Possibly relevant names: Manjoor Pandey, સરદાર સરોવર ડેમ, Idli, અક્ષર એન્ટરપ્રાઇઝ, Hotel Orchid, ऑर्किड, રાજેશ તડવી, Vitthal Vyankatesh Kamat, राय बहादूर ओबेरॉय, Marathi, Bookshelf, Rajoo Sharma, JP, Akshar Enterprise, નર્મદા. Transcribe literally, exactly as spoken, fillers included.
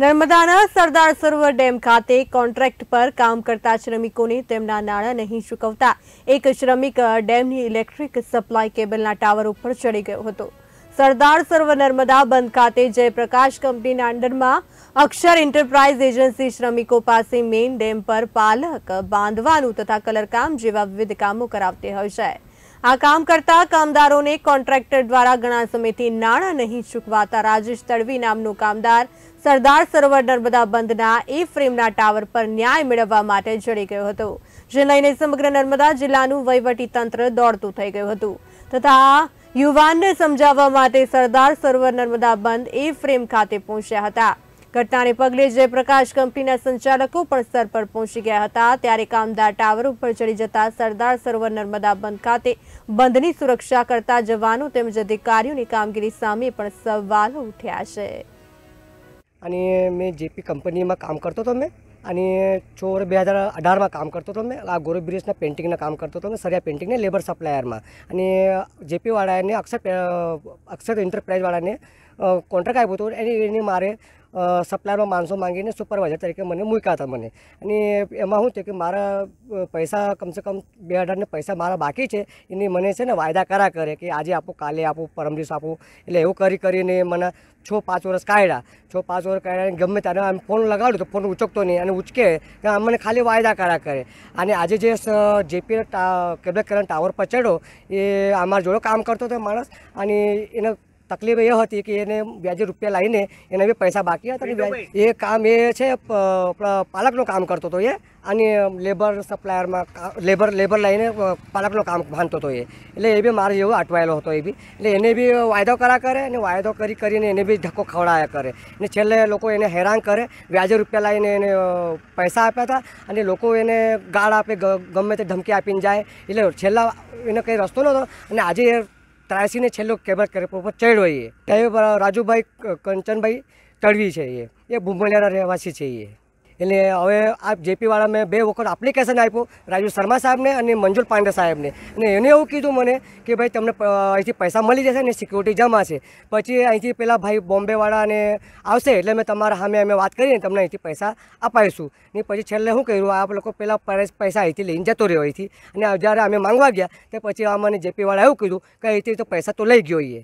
નર્મદાના સરદાર સરોવર ડેમ ખાતે કોન્ટ્રાક્ટ પર કામ કરતા શ્રમિકોને તેમના નાણાં નહીં ચૂકવતા એક શ્રમિક ડેમની ઇલેક્ટ્રિક સપ્લાય કેબલના ટાવર ઉપર ચડી ગયો હતો। સરદાર સરોવર નર્મદા બંધ ખાતે જયપ્રકાશ કંપનીના અંડરમાં અક્ષર એન્ટરપ્રાઇઝ એજન્સી શ્રમિકો પાસે મેઇન ડેમ પર પાલક બાંધવાનું તથા કલરકામ જેવા વિવિધ કામો કરાવતી હોય છે। આ કામ કરતા કામદારોને કોન્ટ્રાક્ટર દ્વારા ઘણા સમયથી નાણાં નહીં ચૂકવાતા રાજેશ તડવી નામનો કામદાર સરદાર સરોવર નર્મદા બંધના એ ફ્રેમના ટાવર પર ન્યાય મેળવવા માટે જડી ગયો હતો, જે લઈને સમગ્ર નર્મદા જિલ્લાનું વહીવટી તંત્ર દોડતું થઈ ગયું હતું તથા યુવાનને સમજાવવા માટે સરદાર સરોવર નર્મદા બંધ એ ફ્રેમ ખાતે પહોંચ્યા હતા। ઘટનાને પગલે જયપ્રકાશ કંપનીના સંચાલકો પણ સ્થળ પર પહોંચી ગયા હતા, ત્યારે કામદાર ટાવર ઉપર ચડી જતા સરદાર સરોવર નર્મદા બંધ ખાતે બંધની સુરક્ષા કરતા જવાનો તેમજ અધિકારીઓની કામગીરી સામે પણ સવાલો ઉઠ્યા છે। आणि मी जे पी कंपनी में काम करतो तो मैं आणि चोर बे हज़ार अठार में काम करतो तो मैं आ गोरो ब्रिज पेंटिंग ना काम करतो तो मैं सरिया पेंटिंग ने लेबर सप्लायर में आणि जे पी वाड़ा ने अक्षर अक्षर एंटरप्राइज वाड़ा ने कॉन्ट्रैक्ट आप तो मारे सप्लायर में मानसों मांगी ने सुपरवाइजर तरीके मैंने मूक्या था। मैंने एम हूँ कि मारा पैसा कम से कम बे हज़ार ने पैसा मारा बाकी है ये मैंने से वायदा करा करे कि आज आप काले आप परम दिवस आप एवं करी करीने मैंने छो पांच वर्ष काढ़ा छो पांच वर्ष काढ़ा गमे त्यारे फोन लगाड़ू तो फोन उचकतो नहीं उचके मैंने खाली वायदा करा करे। आने आज जे जेपी केबल करंट टावर पर चढ़ो ये अमार जोड़े काम करते तो माणस आने तकलीफ ये होती कि एने व्याजे रुपया लाईने एने भी पैसा बाकी था ये काम ये है पालक नो काम करते तो ये आनी लेबर सप्लायर में लेबर लेबर लाईने पालक नो काम बांधते तो ये ए भी मार जो अटवायेलो होता ये भी एने भी वायदो करा करे वायदो करी करीने एने भी धक्को खवड़ाया करे ने छेल्ले लोको एने हैरान करे व्याजे रुपया लाईने एने पैसा आप्या था अने लोको एने गाळ आपे गमे ते धमकी आपीने जाए एटले छेल्ला एने कई रस्तो नहोतो अने आजे तरासी ने छेल्लो केबल करे पर चढ़ो ये राजू भाई कंचन भाई तड़वी है ये ये बुमलियाना रहवासी है ये एटले हवे आ जेपीवाड़ा में बे वखत एप्लिकेशन आप्यो राजू शर्मा साहब ने और मंजूर पांडे साहब ने एने एवं कीधु मैंने कि भाई तमने अहींथी पैसा मिली जैसे ने सिक्योरिटी जमा है पछी अहींथी पेला भाई बॉम्बेवाड़ा ने आवशे एटले मैं तमारा सामे अमे बात करीने तमने अहींथी पैसा अपावीशुं ने पछी छेल्ले हुं कर्युं आप लोको पेला पैसा अहींथी लईने जतो रह्यो अहींथी अने ज्यारे अमे मांगवा गया ते पछी अमने जेपीवाड़ा एवं कीधुं के अहींथी तो पैसा तो लई गयो ये।